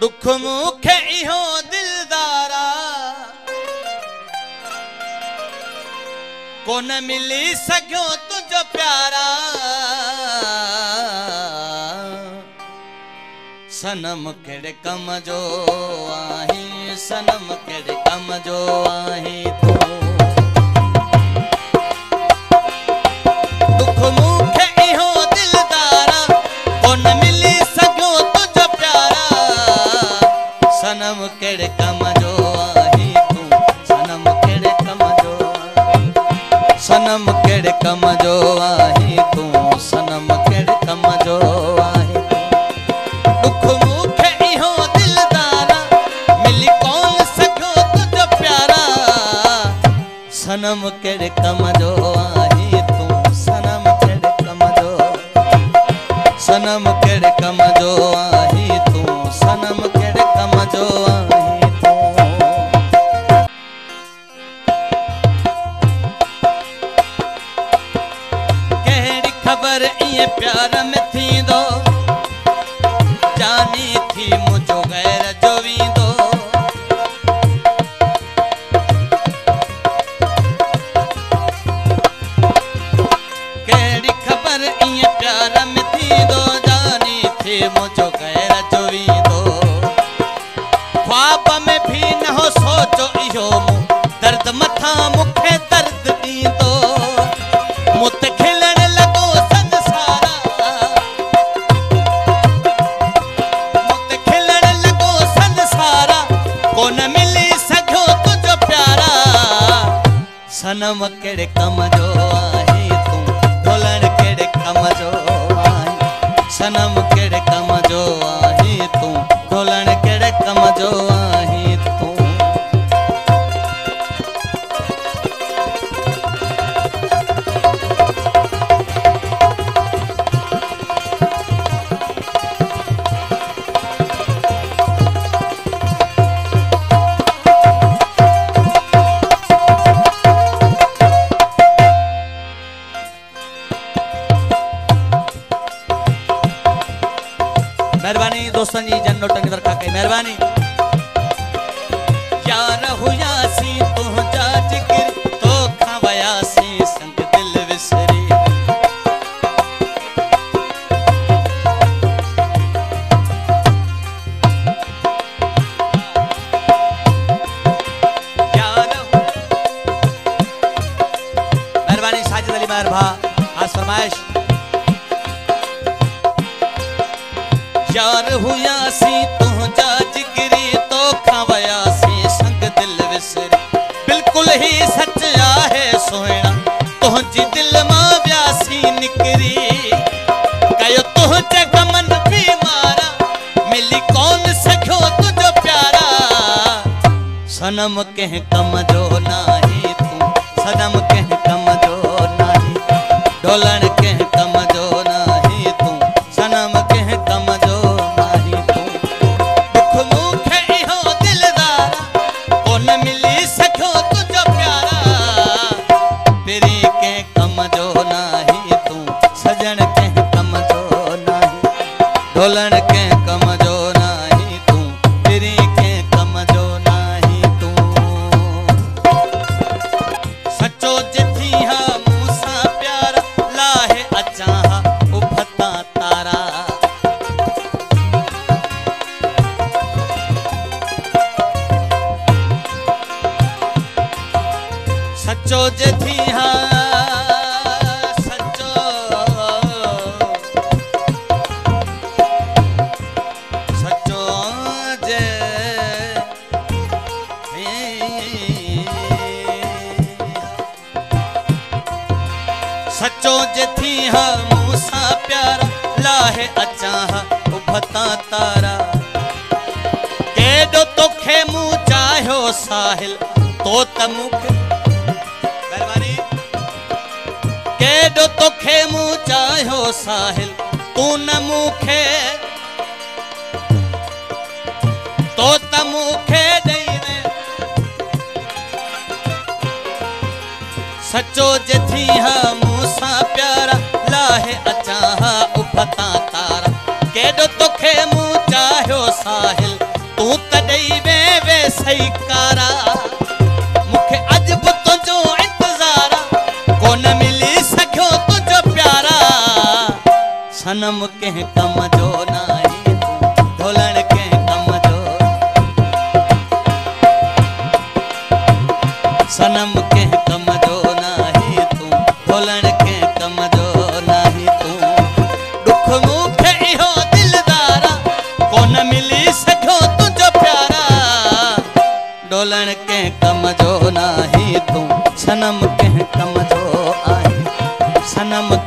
दुख मुखे इहो दिलदारा कोन मिली सघियो तुझो प्यारा। सनम केड़े कम जो आहीं, सनम केड़े कम जो आहीं तू। दुख मुखे इहो दिलदारा कोन मिली सघियो तुझो प्यारा। सनम केड़े कम जो आहीं तू, सनम केड़े कम जो आहीं। सनम केड़े कम जो आहीं तू, सनम केड़े कम जो आहीं। दुख मुखे इहो दिलदारा मिली कौन सघियो तुझो प्यारा। सनम केड़े कम जो आहीं तू, सनम केड़े कम जो। सनम केड़े कम जो आहीं तू, सनम केड़े कम जो आहीं तू। केड़ी खबर ये प्यार में थी दो जानी थी मुझो गैर जो वींदो। केड़ी खबर ये प्यार में थी दो जानी थी मुझो गैर जो वींदो। ख्वाब में भी न हो सोचो इहो मु दर्द मथा मुखे दर्द दींदो। मुत सनम केड़े कम जो आहीं तू, ढोलण केड़े कम जो आहीं। सनम केड़े कम जो आहीं तू, ढोलण केड़े कम जो आहीं तू। मेहरबानी दोस्तों जी, झंडो टंग रखा के मेहरबानी। यार हुयासी तो जा जिक्र तो खवायासी संग दिल विसरी। मेहरबानी साजिद अली मेहर भा आज फरमाइश। यार हुयासी तुझा जिगरी तो खवायासी संग दिल विसरी। बिल्कुल ही सच आहे सोहणा तुझी दिल मां व्यासी निकरी। कयो तुझे गमन बीमारा मिली कौन सखियो तुझो प्यारा। सनम कह कम जो नाही तू, सनम कह कम जो नाही। ढोलण कह कम जो नाही तू, सनम कह कम जो। ढोलण के कम जो नाही तू, तेरे के कम जो नाही तू। सचो जिथी हा मूसा प्यारा लाहे अचा हा उभता तारा। सचो जिथी हा सचो जथी हा मूसा प्यारा लाहे अचा हा उभता तारा। केडो तोखे मु चाह्यो साहिल तो त मुखे। मेहरबानी। केडो तोखे मु चाह्यो साहिल तू न मुखे। तो त मुखे सचो जथी हा मूसा प्यारा लाहे अचा हा उभता तारा। केडो तोखे मु चाह्यो साहिल। तू तदई वे वे सही कारा मुखे अज भी तुझो इंतजारा को न मिली सको तुझो प्यारा सनम के कम जो नाई ढोलन के कम जो सनम के कम जो नाई तू ढोलन के कम जो नाई तू दुख मुखे इहो दिलदारा को न मिली ढोलन के कम जो नाही तू सनम के कम जो आए सनम।